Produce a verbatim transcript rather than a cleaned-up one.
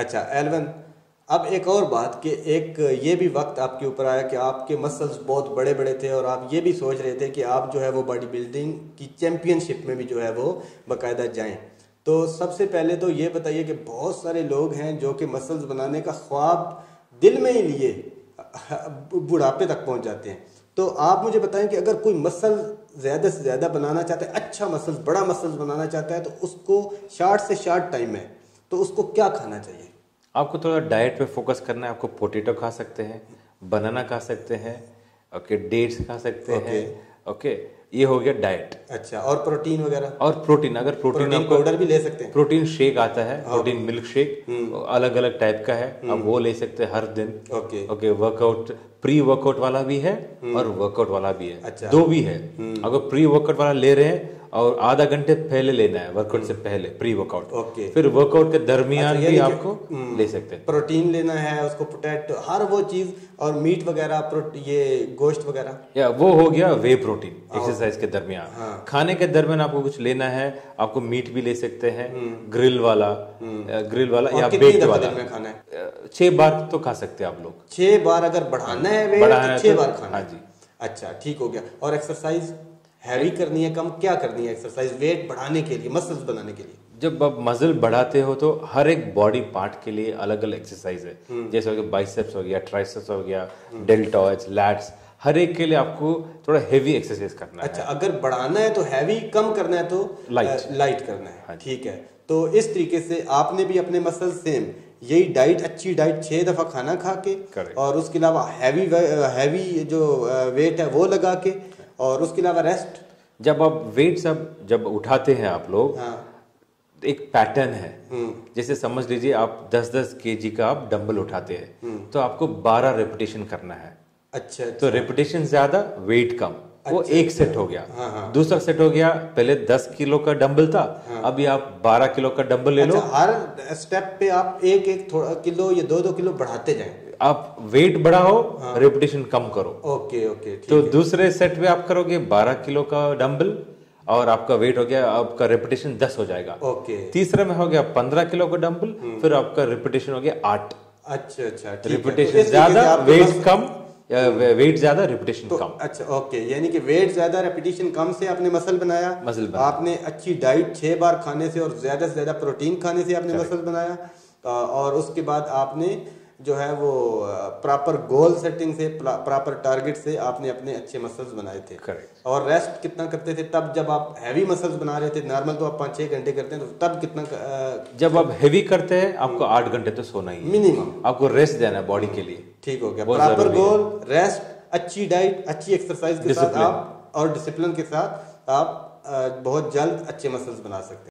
अच्छा एलवन, अब एक और बात कि एक ये भी वक्त आपके ऊपर आया कि आपके मसल्स बहुत बड़े बड़े थे और आप ये भी सोच रहे थे कि आप जो है वो बॉडी बिल्डिंग की चैम्पियनशिप में भी जो है वो बाकायदा जाएं। तो सबसे पहले तो ये बताइए कि बहुत सारे लोग हैं जो कि मसल्स बनाने का ख्वाब दिल में ही लिए बुढ़ापे तक पहुँच जाते हैं। तो आप मुझे बताएं कि अगर कोई मसल ज़्यादा से ज़्यादा बनाना चाहता है, अच्छा मसल्स, बड़ा मसल्स बनाना चाहता है, तो उसको शार्ट से शार्ट टाइम है तो उसको क्या खाना चाहिए? आपको थोड़ा डाइट पे फोकस करना है। आपको पोटैटो खा सकते हैं, बनाना खा सकते हैं, ओके, डेट्स खा सकते हैं, ओके, ये हो गया डाइट। अच्छा, और प्रोटीन वगैरह? और प्रोटीन, अगर प्रोटीन पाउडर भी ले सकते हैं, प्रोटीन शेक आता है, प्रोटीन मिल्क शेक अलग अलग टाइप का है, आप वो ले सकते हैं हर दिन। Okay okay, workout, pre workout वाला भी है और वर्कआउट वाला भी है। अच्छा, दो भी है। अगर प्री वर्कआउट वाला ले रहे हैं और आधा घंटे पहले लेना है वर्कआउट से पहले, प्री वर्कआउट, ओके, फिर वर्कआउट के दरमियान भी आपको ले सकते हैं। प्रोटीन लेना है उसको, पोटैटो, हर वो चीज, और मीट वगैरह, ये गोश्त वगैरह, या वो हो गया वे प्रोटीन एक्सरसाइज के दरमियान। हाँ। खाने के दरमियान आपको कुछ लेना है, आपको मीट भी ले सकते हैं, ग्रिल वाला, ग्रिल वाला या बेक्ड वाला। खाना है छह बार तो खा सकते हैं आप लोग, छह बार अगर बढ़ाना है छह बार खाना। हाँ जी, अच्छा, ठीक हो गया। और एक्सरसाइज हैवी करनी है, कम क्या करनी है एक्सरसाइज वेट बढ़ाने के लिए, मसल्स बनाने के लिए? जब आप मसल बढ़ाते हो तो हर एक बॉडी पार्ट के लिए अलग अलग एक्सरसाइज है, जैसे हो गया बाइसेप्स, हो गया ट्राइसेप्स, हो गया डेल्टॉइड्स, लैट्स, हर एक के लिए आपको थोड़ा हैवी एक्सरसाइज करना है। अच्छा, अगर बढ़ाना है तो हैवी, कम करना है तो लाइट लाइट करना है। ठीक है, तो इस तरीके से आपने भी अपने मसल सेम यही डाइट, अच्छी डाइट, छः दफ़ा खाना खा के, और उसके अलावा हैवी हैवी जो वेट है वो लगा के, और उसके अलावा रेस्ट। जब आप वेट सब जब उठाते हैं आप लोग, हाँ, एक पैटर्न है, जैसे समझ लीजिए आप दस दस केजी का आप डंबल उठाते हैं तो आपको बारह रेपिटेशन करना है। अच्छा, अच्छा। तो रेपिटेशन ज्यादा वेट कम, अच्छा, वो एक सेट हो गया। हाँ, हाँ। दूसरा सेट हो गया, पहले दस किलो का डंबल था, हाँ, अभी आप बारह किलो का डंबल ले लो। अच्छा, हर स्टेप पे आप एक एक थोड़ा किलो या दो दो किलो बढ़ाते जाएं, आप वेट बढ़ाओ, हाँ, रेपिटेशन कम करो। ओके ओके, तो दूसरे सेट में आप करोगे बारह किलो का डंबल और आपका वेट हो गया, आपका रेपिटेशन दस हो जाएगा। ओके, तीसरे में हो गया पंद्रह किलो का डंबल, फिर आपका रेपिटेशन हो गया आठ। अच्छा अच्छा, रेपिटेशन ज्यादा वेट कम, वेट ज्यादा रेपिटेशन तो कम। अच्छा, ओके, यानी कि वेट ज्यादा रेपिटेशन कम से आपने मसल बनाया, मसल बनाया। आपने अच्छी डाइट छह बार खाने से और ज्यादा से ज्यादा प्रोटीन खाने से आपने मसल बनाया, और उसके बाद आपने जो है वो प्रॉपर गोल सेटिंग से, प्रॉपर टारगेट से आपने अपने अच्छे मसल्स बनाए थे। करेक्ट। और रेस्ट कितना करते थे तब, जब आप हैवी मसल्स बना रहे थे? नॉर्मल तो आप पाँच छः घंटे करते हैं, तो तब कितना आ, जब आप हैवी करते हैं आपको आठ घंटे तो सोना ही, मिनिमम आपको रेस्ट देना है बॉडी के लिए। ठीक हो गया, प्रॉपर गोल, रेस्ट, अच्छी डाइट, अच्छी एक्सरसाइज के साथ आप, और डिसिप्लिन के साथ आप बहुत जल्द अच्छे मसल्स बना सकते हैं।